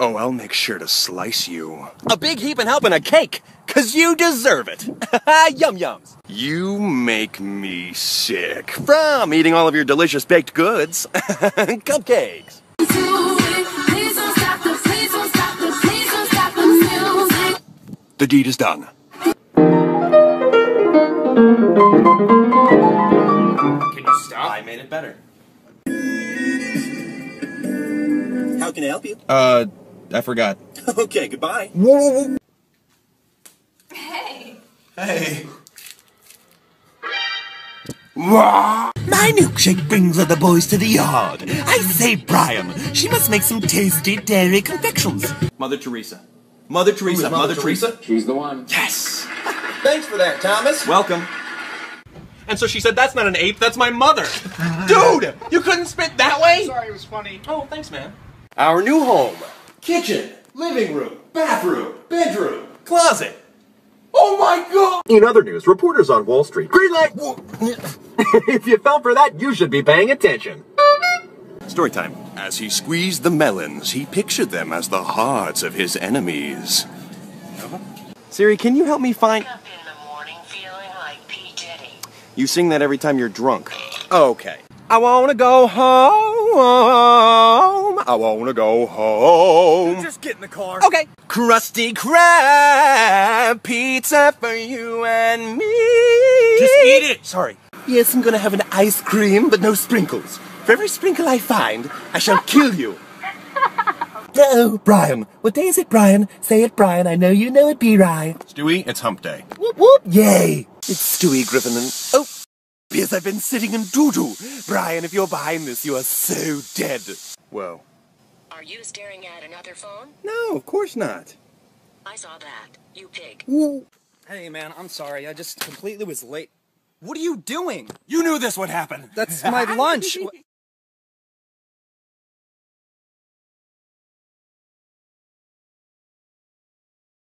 Oh, I'll make sure to slice you. A big heapin' helpin' of cake, 'cause you deserve it. Yum-yums. You make me sick from eating all of your delicious baked goods. Cupcakes. The deed is done. Can you stop? I made it better. How can I help you? I forgot. Okay, goodbye. Whoa. Hey. Hey. My milkshake brings other boys to the yard. I say, Brian, she must make some tasty dairy confections. Mother Teresa. Mother Teresa. Mother Teresa? She's the one. Yes. Thanks for that, Thomas. Welcome. And so she said, that's not an ape, that's my mother. Dude, you couldn't spit that way? Sorry, it was funny. Oh, thanks, man. Our new home. Kitchen, living room, bathroom, bedroom, closet. Oh my God! In other news, reporters on Wall Street. Green light! If you fell for that, you should be paying attention. Story time. As he squeezed the melons, he pictured them as the hearts of his enemies. Siri, can you help me find... Up in the morning feeling like P. Diddy. You sing that every time you're drunk. Okay. I wanna go home. I wanna go home. Dude, just get in the car. Okay. Krusty Krab pizza for you and me. Just eat it. Sorry. Yes, I'm gonna have an ice cream, but no sprinkles. For every sprinkle I find, I shall kill you. Oh, Brian. What day is it, Brian? Say it, Brian. I know you know it, B-Rye. Stewie, it's hump day. Whoop, whoop. Yay. It's Stewie Griffin and... Oh, yes, I've been sitting in doo-doo. Brian, if you're behind this, you are so dead. Whoa. Are you staring at another phone? No, of course not. I saw that, you pig. Ooh. Hey man, I'm sorry, I just completely was late. What are you doing? You knew this would happen. That's my lunch.